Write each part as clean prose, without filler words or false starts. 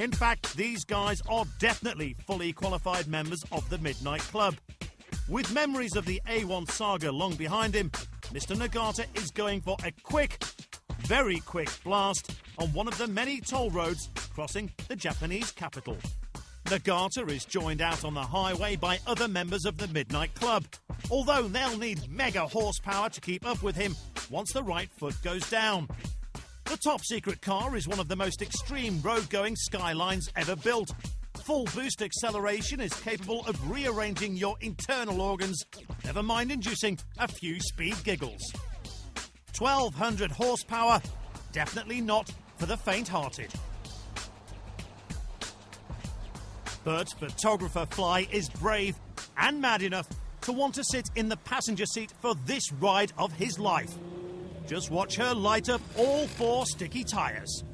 In fact, these guys are definitely fully qualified members of the Midnight Club. With memories of the A1 saga long behind him, Mr. Nagata is going for a quick, very quick blast on one of the many toll roads crossing the Japanese capital. Nagata is joined out on the highway by other members of the Midnight Club, although they'll need mega horsepower to keep up with him once the right foot goes down. The top-secret car is one of the most extreme road-going Skylines ever built. Full boost acceleration is capable of rearranging your internal organs, never mind inducing a few speed giggles. 1,200 horsepower, definitely not for the faint-hearted. But photographer Fly is brave and mad enough to want to sit in the passenger seat for this ride of his life. Just watch her light up all four sticky tires.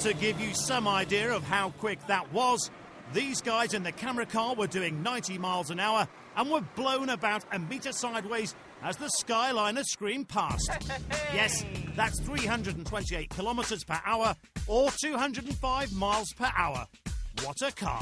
To give you some idea of how quick that was, these guys in the camera car were doing 90 miles an hour and were blown about a metre sideways as the Skyliner screamed past. Yes, that's 328 kilometres per hour or 205 miles per hour. What a car.